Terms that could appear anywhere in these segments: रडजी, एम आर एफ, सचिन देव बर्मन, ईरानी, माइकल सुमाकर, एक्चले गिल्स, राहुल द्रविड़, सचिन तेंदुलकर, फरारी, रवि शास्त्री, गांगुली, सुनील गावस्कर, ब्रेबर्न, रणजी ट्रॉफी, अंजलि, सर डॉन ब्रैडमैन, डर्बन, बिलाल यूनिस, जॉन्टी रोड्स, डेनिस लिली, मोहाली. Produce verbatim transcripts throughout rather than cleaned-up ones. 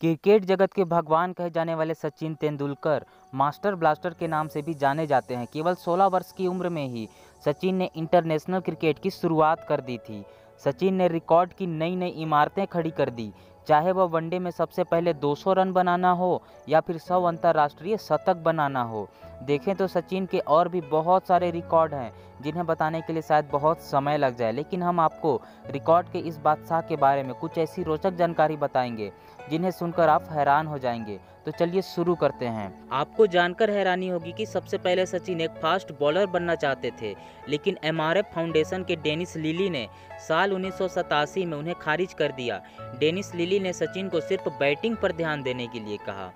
Cricket जगत के भगवान कहे जाने वाले सचिन तेंदुलकर मास्टर ब्लास्टर के नाम से भी जाने जाते हैं। केवल सोलह वर्ष की उम्र में ही सचिन ने इंटरनेशनल क्रिकेट की शुरुआत कर दी थी। सचिन ने रिकॉर्ड की नई नई इमारतें खड़ी कर दी, चाहे वह वनडे में सबसे पहले दो सौ रन बनाना हो या फिर सौ अंतर्राष्ट्रीय शतक बनाना हो। देखें तो सचिन के और भी बहुत सारे रिकॉर्ड हैं जिन्हें बताने के लिए शायद बहुत समय लग जाए, लेकिन हम आपको रिकॉर्ड के इस बादशाह के बारे में कुछ ऐसी रोचक जानकारी बताएंगे जिन्हें सुनकर आप हैरान हो जाएंगे। तो चलिए शुरू करते हैं। आपको जानकर हैरानी होगी कि सबसे पहले सचिन एक फास्ट बॉलर बनना चाहते थे, लेकिन एम आर एफ फाउंडेशन के डेनिस लिली ने साल उन्नीस सौ सतासी में उन्हें खारिज कर दिया। डेनिस लिली ने सचिन को सिर्फ बैटिंग पर ध्यान देने के लिए कहा।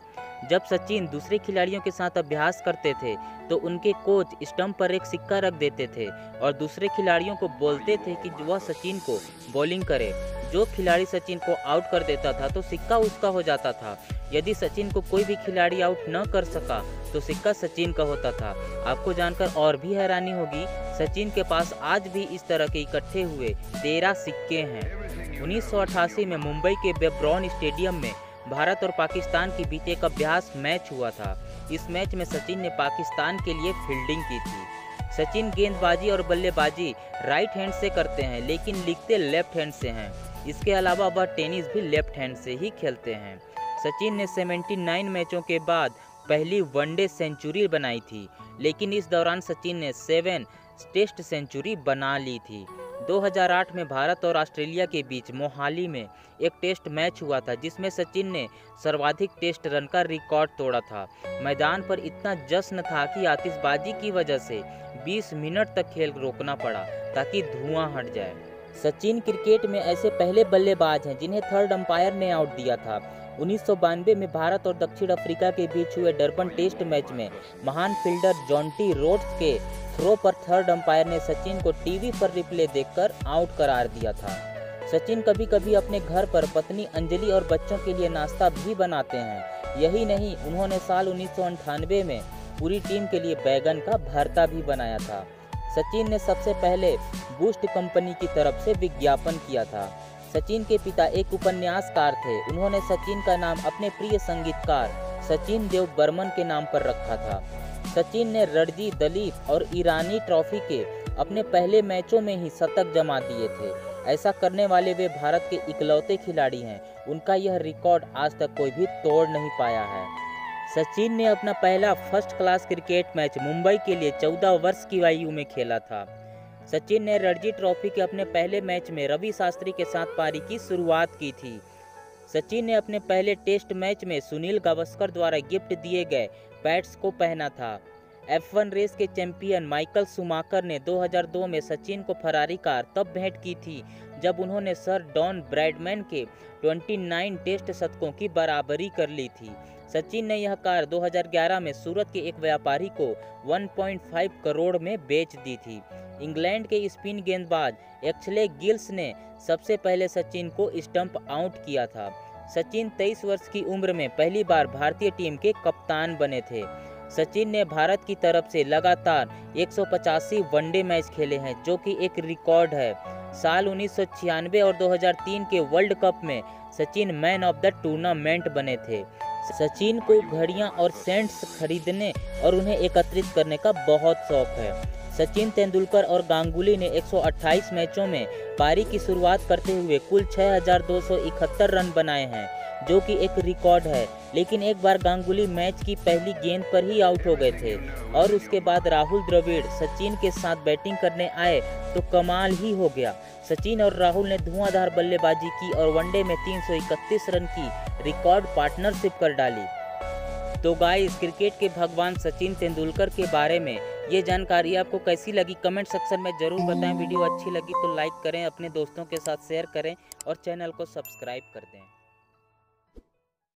जब सचिन दूसरे खिलाड़ियों के साथ अभ्यास करते थे तो उनके कोच स्टंप पर एक सिक्का रख देते थे और दूसरे खिलाड़ियों को बोलते थे कि वह सचिन को बॉलिंग करे। जो खिलाड़ी सचिन को आउट कर देता था तो सिक्का उसका हो जाता था। यदि सचिन को कोई भी खिलाड़ी आउट न कर सका तो सिक्का सचिन का होता था। आपको जानकर और भी हैरानी होगी, सचिन के पास आज भी इस तरह के इकट्ठे हुए तेरह सिक्के हैं। उन्नीस सौ अठासी में मुंबई के ब्रेबर्न स्टेडियम में भारत और पाकिस्तान के बीच एक अभ्यास मैच हुआ था। इस मैच में सचिन ने पाकिस्तान के लिए फील्डिंग की थी। सचिन गेंदबाजी और बल्लेबाजी राइट हैंड से करते हैं, लेकिन लिखते लेफ्ट हैंड से हैं। इसके अलावा वह टेनिस भी लेफ्ट हैंड से ही खेलते हैं। सचिन ने उन्यासी मैचों के बाद पहली वनडे सेंचुरी बनाई थी, लेकिन इस दौरान सचिन ने सेवन टेस्ट सेंचुरी बना ली थी। दो हज़ार आठ में भारत और ऑस्ट्रेलिया के बीच मोहाली में एक टेस्ट मैच हुआ था जिसमें सचिन ने सर्वाधिक टेस्ट रन का रिकॉर्ड तोड़ा था। मैदान पर इतना जश्न था कि आतिशबाजी की वजह से बीस मिनट तक खेल रोकना पड़ा ताकि धुआं हट जाए। सचिन क्रिकेट में ऐसे पहले बल्लेबाज हैं जिन्हें थर्ड अंपायर ने आउट दिया था। उन्नीस सौ बानवे में भारत और दक्षिण अफ्रीका के बीच हुए डर्बन टेस्ट मैच में महान फील्डर जॉन्टी रोड्स के थ्रो पर थर्ड अंपायर ने सचिन को टीवी पर रिप्ले देखकर आउट करार दिया था। सचिन कभी कभी अपने घर पर पत्नी अंजलि और बच्चों के लिए नाश्ता भी बनाते हैं। यही नहीं, उन्होंने साल उन्नीस सौ अंठानवे में पूरी टीम के लिए बैगन का भरता भी बनाया था। सचिन ने सबसे पहले बूस्ट कंपनी की तरफ से विज्ञापन किया था। सचिन के पिता एक उपन्यासकार थे। उन्होंने सचिन का नाम अपने प्रिय संगीतकार सचिन देव बर्मन के नाम पर रखा था। सचिन ने रडजी, दलीप और ईरानी ट्रॉफी के अपने पहले मैचों में ही शतक जमा दिए थे। ऐसा करने वाले वे भारत के इकलौते खिलाड़ी हैं। उनका यह रिकॉर्ड आज तक कोई भी तोड़ नहीं पाया है। सचिन ने अपना पहला first class cricket match Mumbai के लिए चौदह वर्ष की आयु में खेला था। सचिन ने रणजी ट्रॉफी के अपने पहले मैच में रवि शास्त्री के साथ पारी की शुरुआत की थी। सचिन ने अपने पहले टेस्ट मैच में सुनील गावस्कर द्वारा गिफ्ट दिए गए बैट्स को पहना था। एफ वन रेस के चैंपियन माइकल सुमाकर ने दो हज़ार दो में सचिन को फरारी कार तब भेंट की थी जब उन्होंने सर डॉन ब्रैडमैन के उनतीस टेस्ट शतकों की बराबरी कर ली थी। सचिन ने यह कार दो हज़ार ग्यारह में सूरत के एक व्यापारी को एक दशमलव पाँच करोड़ में बेच दी थी। इंग्लैंड के स्पिन गेंदबाज एक्चले गिल्स ने सबसे पहले सचिन को स्टंप आउट किया था। सचिन तेईस वर्ष की उम्र में पहली बार भारतीय टीम के कप्तान बने थे। सचिन ने भारत की तरफ से लगातार एक सौ पचासी वनडे मैच खेले हैं, जो कि एक रिकॉर्ड है। साल उन्नीस सौ छियानवे और दो हज़ार तीन के वर्ल्ड कप में Sachin man of the tournament बने थे। सचिन को घड़ियां और सेंट्स खरीदने और उन्हें एकत्रित करने का बहुत शौक है। सचिन तेंदुलकर और गांगुली ने एक सौ अट्ठाईस मैचों में पारी की शुरुआत करते हुए कुल छह हज़ार दो सौ इकहत्तर रन बनाए हैं, जो कि एक रिकॉर्ड है। लेकिन एक बार गांगुली मैच की पहली गेंद पर ही आउट हो गए थे और उसके बाद राहुल द्रविड़ सचिन के साथ बैटिंग करने आए तो कमाल ही हो गया। सचिन और राहुल ने धुआंधार बल्लेबाजी की और वनडे में तीन सौ इकतीस रन की रिकॉर्ड पार्टनरशिप कर डाली। तो गाइस, क्रिकेट के भगवान सचिन तेंदुलकर के बारे में ये जानकारी आपको कैसी लगी कमेंट सेक्शन में जरूर बताएं। वीडियो अच्छी लगी तो लाइक करें, अपने दोस्तों के साथ शेयर करें और चैनल को सब्सक्राइब कर दें।